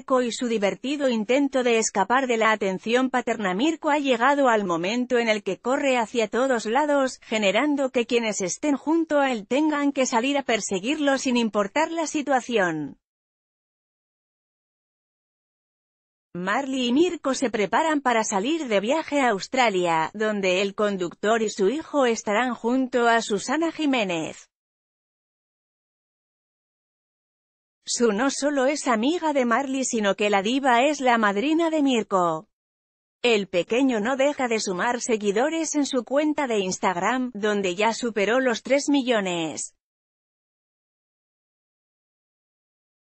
Mirko y su divertido intento de escapar de la atención paterna. Mirko ha llegado al momento en el que corre hacia todos lados, generando que quienes estén junto a él tengan que salir a perseguirlo sin importar la situación. Marley y Mirko se preparan para salir de viaje a Australia, donde el conductor y su hijo estarán junto a Susana Jiménez. Su no solo es amiga de Marley, sino que la diva es la madrina de Mirko. El pequeño no deja de sumar seguidores en su cuenta de Instagram, donde ya superó los 3 millones.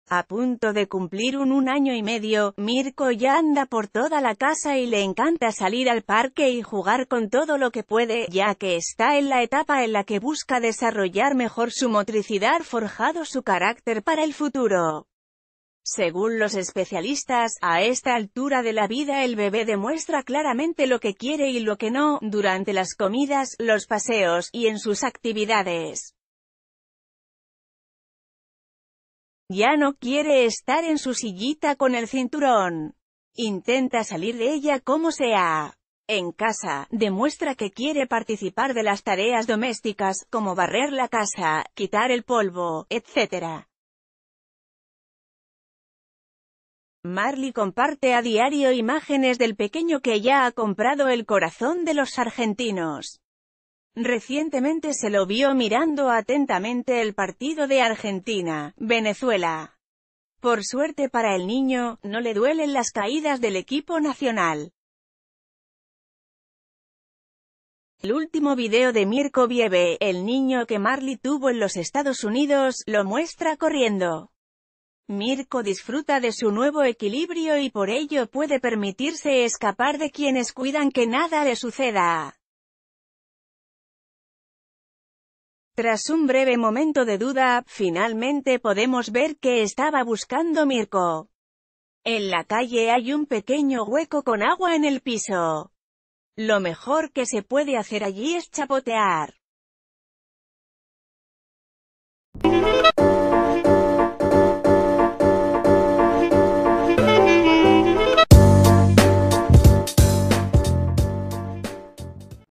A punto de cumplir un año y medio, Mirko ya anda por toda la casa y le encanta salir al parque y jugar con todo lo que puede, ya que está en la etapa en la que busca desarrollar mejor su motricidad, forjando su carácter para el futuro. Según los especialistas, a esta altura de la vida el bebé demuestra claramente lo que quiere y lo que no, durante las comidas, los paseos, y en sus actividades. Ya no quiere estar en su sillita con el cinturón. Intenta salir de ella como sea. En casa, demuestra que quiere participar de las tareas domésticas, como barrer la casa, quitar el polvo, etc. Marley comparte a diario imágenes del pequeño que ya ha comprado el corazón de los argentinos. Recientemente se lo vio mirando atentamente el partido de Argentina-Venezuela. Por suerte para el niño, no le duelen las caídas del equipo nacional. El último video de Mirko Vieve, el niño que Marley tuvo en los Estados Unidos, lo muestra corriendo. Mirko disfruta de su nuevo equilibrio y por ello puede permitirse escapar de quienes cuidan que nada le suceda. Tras un breve momento de duda, finalmente podemos ver que estaba buscando Mirko. En la calle hay un pequeño hueco con agua en el piso. Lo mejor que se puede hacer allí es chapotear.